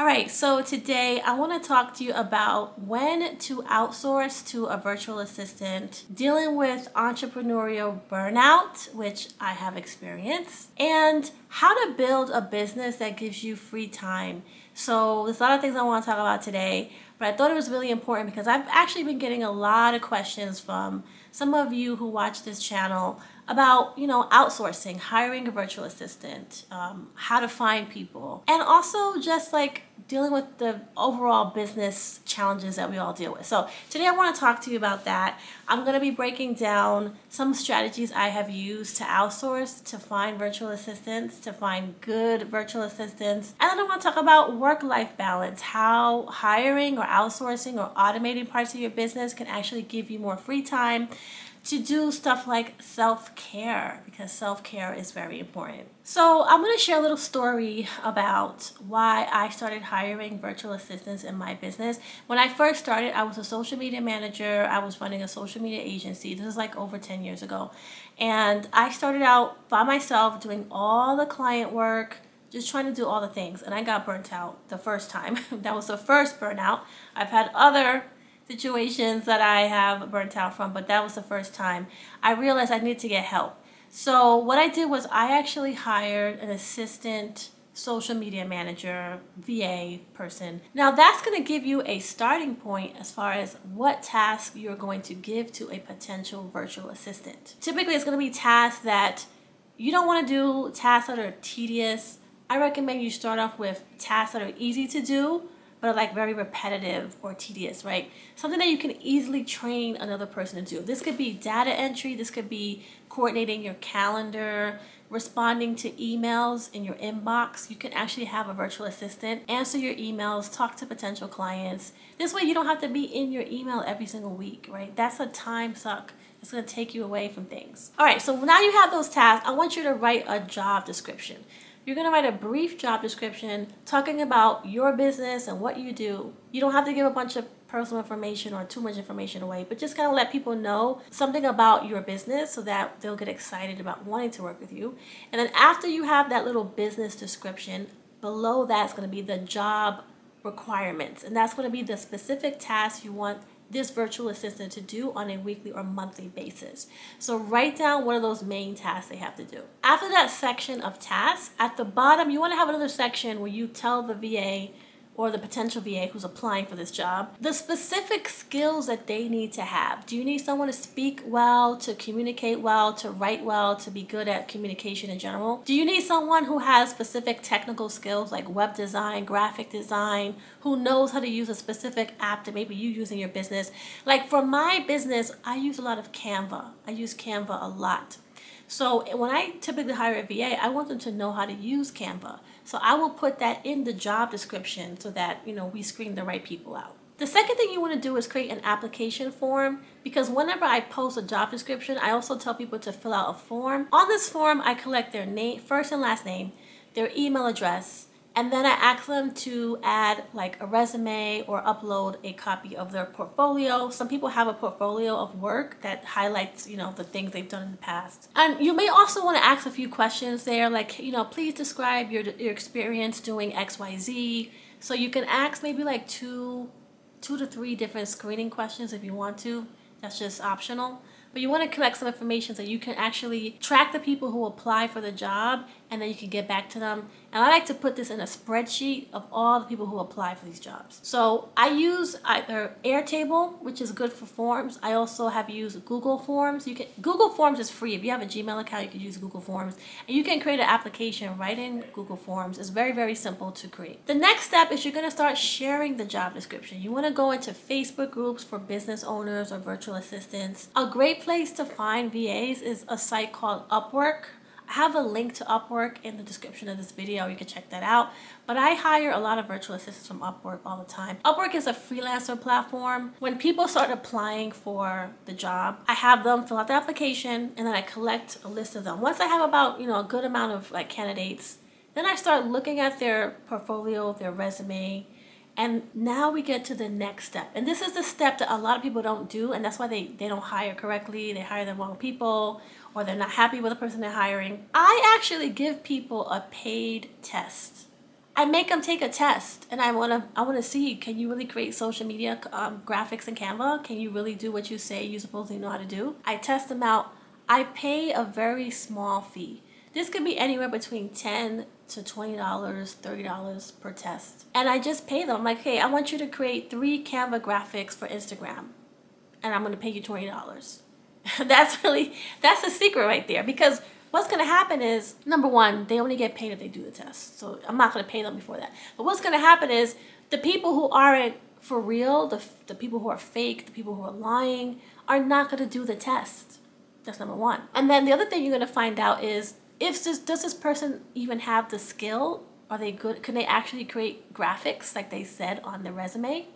All right, so today I want to talk to you about when to outsource to a virtual assistant, dealing with entrepreneurial burnout, which I have experienced, and how to build a business that gives you free time. So there's a lot of things I want to talk about today, but I thought it was really important because I've actually been getting a lot of questions from some of you who watch this channel about, outsourcing, hiring a virtual assistant, how to find people, and also just like dealing with the overall business challenges that we all deal with. So today I want to talk to you about that. I'm going to be breaking down some strategies I have used to outsource, to find virtual assistants, to find good virtual assistants. And then I want to talk about work-life balance, how hiring or outsourcing or automating parts of your business can actually give you more free time to do stuff like self-care, because self-care is very important. So I'm going to share a little story about why I started hiring virtual assistants in my business. When I first started, I was a social media manager. I was running a social media agency. This is like over 10 years ago. And I started out by myself doing all the client work, just trying to do all the things. And I got burnt out the first time. That was the first burnout. I've had other situations that I have burnt out from, but that was the first time I realized I needed to get help. So what I did was I actually hired an assistant social media manager, VA person. Now that's going to give you a starting point as far as what task you're going to give to a potential virtual assistant. Typically it's going to be tasks that you don't want to do, tasks that are tedious. I recommend you start off with tasks that are easy to do, but like very repetitive or tedious, right? Something that you can easily train another person to do. This could be data entry, this could be coordinating your calendar, responding to emails in your inbox. You can actually have a virtual assistant answer your emails, talk to potential clients. This way you don't have to be in your email every single week, right? That's a time suck. It's gonna take you away from things. All right, so now you have those tasks, I want you to write a job description. You're going to write a brief job description talking about your business and what you do. You don't have to give a bunch of personal information or too much information away, but just kind of let people know something about your business so that they'll get excited about wanting to work with you. And then after you have that little business description, below that's going to be the job requirements. And that's going to be the specific tasks you want this virtual assistant to do on a weekly or monthly basis. So write down what are those main tasks they have to do. After that section of tasks, at the bottom, you want to have another section where you tell the VA or the potential VA who's applying for this job the specific skills that they need to have. Do you need someone to speak well, to communicate well, to write well, to be good at communication in general? Do you need someone who has specific technical skills like web design, graphic design, who knows how to use a specific app that maybe you use in your business? Like for my business, I use a lot of Canva. I use Canva a lot. So when I typically hire a VA, I want them to know how to use Canva. So I will put that in the job description so that, we screen the right people out. The second thing you want to do is create an application form, because whenever I post a job description, I also tell people to fill out a form. On this form, I collect their name, first and last name, their email address, and then I ask them to add like a resume or upload a copy of their portfolio. Some people have a portfolio of work that highlights, the things they've done in the past. And you may also want to ask a few questions there, like, please describe your experience doing XYZ. So you can ask maybe like two to three different screening questions if you want to. That's just optional. But you want to collect some information so you can actually track the people who apply for the job, and then you can get back to them. And I like to put this in a spreadsheet of all the people who apply for these jobs. So I use either Airtable, which is good for forms. I also have used Google Forms. Google Forms is free. If you have a Gmail account, you can use Google Forms. And you can create an application right in Google Forms. It's very, very simple to create. The next step is you're going to start sharing the job description. You want to go into Facebook groups for business owners or virtual assistants. A great place to find VAs is a site called Upwork. I have a link to Upwork in the description of this video. You can check that out. But I hire a lot of virtual assistants from Upwork all the time. Upwork is a freelancer platform. When people start applying for the job, I have them fill out the application, and then I collect a list of them. Once I have about, a good amount of like candidates, then I start looking at their portfolio, their resume. And now we get to the next step. And this is the step that a lot of people don't do, and that's why they don't hire correctly. They hire the wrong people, or they're not happy with the person they're hiring. I actually give people a paid test. I make them take a test, and I wanna see, can you really create social media graphics in Canva? Can you really do what you say you supposedly know how to do? I test them out. I pay a very small fee. This could be anywhere between $10 to $20, $30 per test. And I just pay them. I'm like, hey, I want you to create 3 Canva graphics for Instagram, and I'm gonna pay you $20. That's the secret right there, because what's going to happen is, number one, they only get paid if they do the test. So I'm not going to pay them before that. But what's going to happen is the people who aren't for real, the people who are fake, the people who are lying, are not going to do the test. That's number one. And then the other thing you're going to find out is, does this person even have the skill? Are they good? Can they actually create graphics like they said on their resume?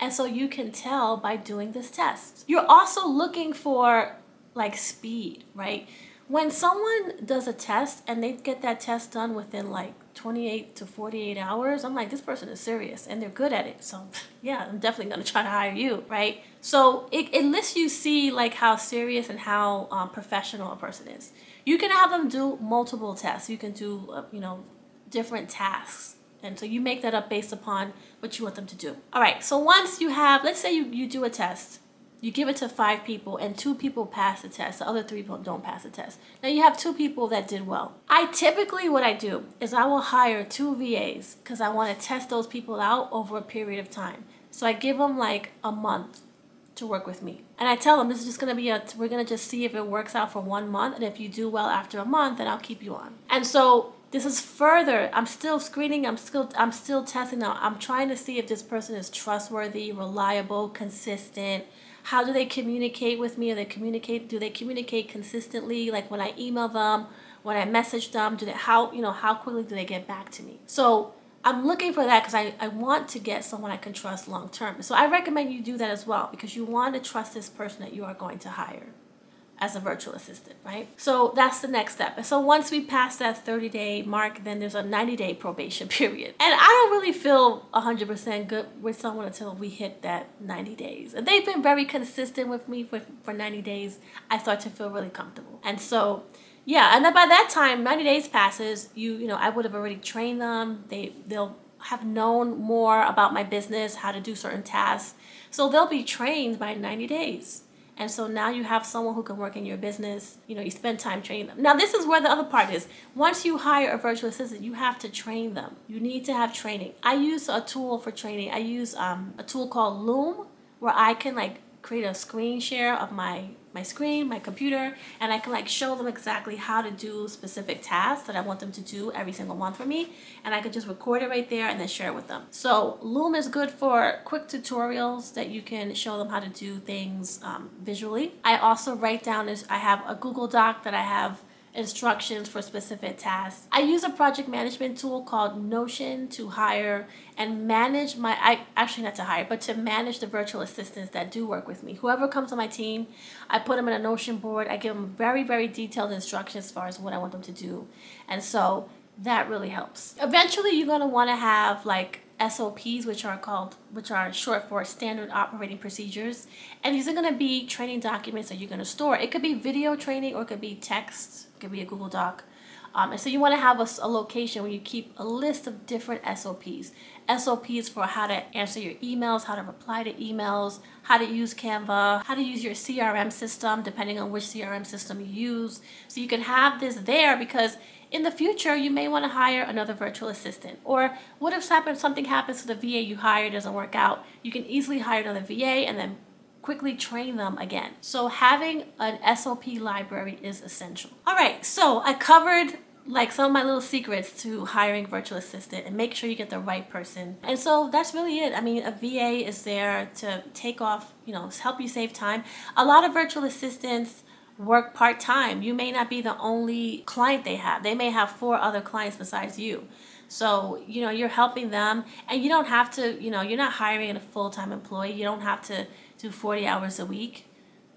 And so you can tell by doing this test. You're also looking for like speed, right? When someone does a test and they get that test done within like 28 to 48 hours, I'm like, this person is serious and they're good at it. So yeah, I'm definitely gonna try to hire you, right? So it lets you see like how serious and how professional a person is. You can have them do multiple tests. You can do, you know, different tasks. And so you make that up based upon what you want them to do. All right, so once you have, let's say you do a test. You give it to 5 people and 2 people pass the test. The other 3 people don't pass the test. Now you have 2 people that did well. I typically, what I do is I will hire 2 VAs because I want to test those people out over a period of time. So I give them like a month to work with me. And I tell them this is just going to be we're going to just see if it works out for 1 month. And if you do well after a month, then I'll keep you on. And so this is further, I'm still screening, I'm still testing out. I'm trying to see if this person is trustworthy, reliable, consistent. How do they communicate with me? Do they communicate consistently? Like when I email them, when I message them, how quickly do they get back to me? So I'm looking for that because I want to get someone I can trust long term. So I recommend you do that as well, because you want to trust this person that you are going to hire as a virtual assistant, right? So that's the next step. And so once we pass that 30-day mark, then there's a 90-day probation period. And I don't really feel 100% good with someone until we hit that 90 days. And they've been very consistent with me for 90 days. I start to feel really comfortable. And so, yeah, and then by that time, 90 days passes, you know, I would have already trained them. They'll have known more about my business, how to do certain tasks. So they'll be trained by 90 days. And so now you have someone who can work in your business. You know, you spend time training them. Now this is where the other part is. Once you hire a virtual assistant, you have to train them. You need to have training. I use a tool for training. I use a tool called Loom, where I can like create a screen share of my screen, my computer, and I can like show them exactly how to do specific tasks that I want them to do every single one for me. And I could just record it right there and then share it with them. So Loom is good for quick tutorials that you can show them how to do things visually. I also write down, I have a Google Doc that I have instructions for specific tasks. I use a project management tool called Notion to hire and manage to manage the virtual assistants that do work with me. Whoever comes on my team, I put them in a Notion board. I give them very, very detailed instructions as far as what I want them to do. And so that really helps. Eventually you're going to want to have like SOPs, which are short for standard operating procedures. And these are going to be training documents that you're going to store. It could be video training, or it could be text, it could be a Google Doc. And so you want to have a location where you keep a list of different SOPs. SOPs for how to answer your emails, how to reply to emails, how to use Canva, how to use your CRM system, depending on which CRM system you use. So you can have this there, because in the future, you may want to hire another virtual assistant. Or what if something happens to the VA you hire, doesn't work out? You can easily hire another VA and then quickly train them again. So having an SOP library is essential. All right, so I covered like some of my little secrets to hiring a virtual assistant, and make sure you get the right person. And so that's really it. I mean, a VA is there to take off, you know, help you save time. A lot of virtual assistants work part-time. You may not be the only client they have. They may have 4 other clients besides you. So, you know, you're helping them, and you don't have to, you know, you're not hiring a full-time employee. You don't have to do 40 hours a week.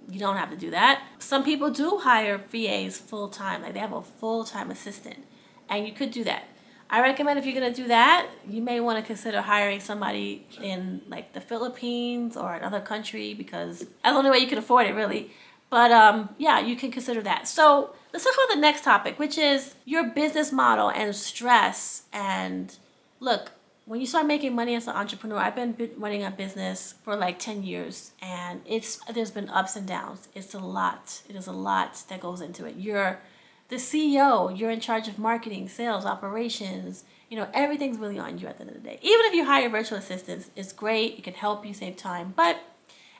You don't have to do that. Some people do hire VAs full-time, like they have a full-time assistant, and you could do that. I recommend if you're going to do that, you may want to consider hiring somebody in like the Philippines or another country, because that's the only way you can afford it, really. But yeah, you can consider that. So let's talk about the next topic, which is your business model and stress and look, when you start making money as an entrepreneur, I've been running a business for like 10 years, and there's been ups and downs. It's a lot. It is a lot that goes into it. You're the CEO. You're in charge of marketing, sales, operations. You know, everything's really on you at the end of the day. Even if you hire virtual assistants, it's great. It can help you save time. But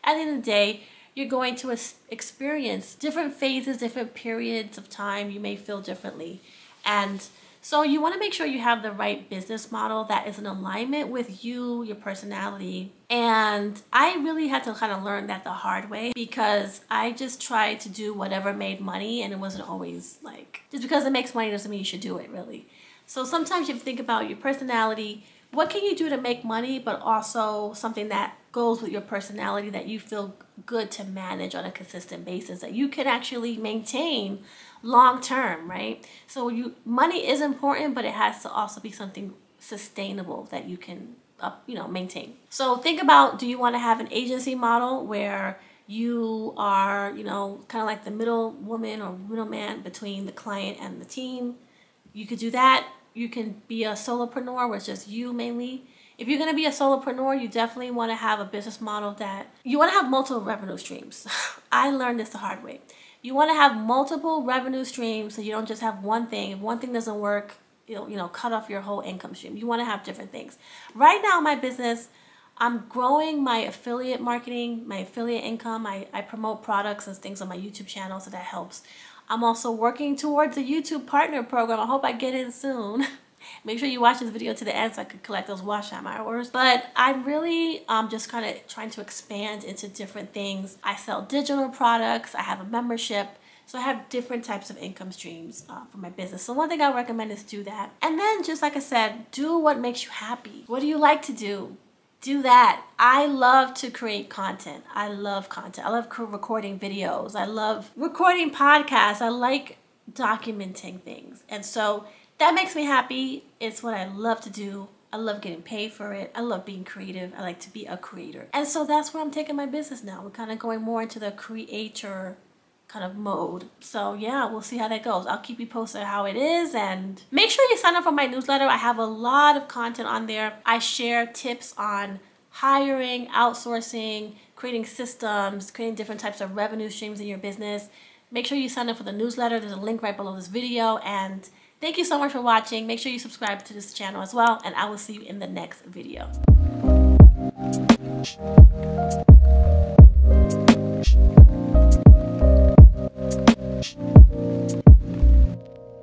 at the end of the day, you're going to experience different phases, different periods of time. You may feel differently. And so you want to make sure you have the right business model that is in alignment with you, your personality. And I really had to kind of learn that the hard way, because I just tried to do whatever made money, and it wasn't always like, just because it makes money doesn't mean you should do it, really. So sometimes you have to think about your personality. What can you do to make money, but also something that goes with your personality that you feel good to manage on a consistent basis, that you can actually maintain long term, right? So money is important, but it has to also be something sustainable that you can, you know, maintain. So think about, do you want to have an agency model where you are, you know, kind of like the middle woman or middleman between the client and the team? You could do that. You can be a solopreneur, where it's just you mainly. If you're going to be a solopreneur, you definitely want to have a business model that you want to have multiple revenue streams. I learned this the hard way. You want to have multiple revenue streams, so you don't just have one thing. If one thing doesn't work, you know, cut off your whole income stream. You want to have different things. Right now, my business, I'm growing my affiliate marketing, my affiliate income. I promote products and things on my YouTube channel, so that helps. I'm also working towards a YouTube partner program. I hope I get in soon. Make sure you watch this video to the end so I could collect those watch time hours. But I'm really just kind of trying to expand into different things. I sell digital products. I have a membership. So I have different types of income streams for my business. So one thing I recommend is do that. And then, just like I said, do what makes you happy. What do you like to do? Do that. I love to create content. I love content. I love recording videos. I love recording podcasts. I like documenting things. And so that makes me happy. It's what I love to do. I love getting paid for it. I love being creative. I like to be a creator. And so that's where I'm taking my business now. We're kind of going more into the creator kind of mode. So yeah, we'll see how that goes. I'll keep you posted how it is, and make sure you sign up for my newsletter. I have a lot of content on there. I share tips on hiring, outsourcing, creating systems, creating different types of revenue streams in your business. Make sure you sign up for the newsletter. There's a link right below this video. And thank you so much for watching. Make sure you subscribe to this channel as well, and I will see you in the next video.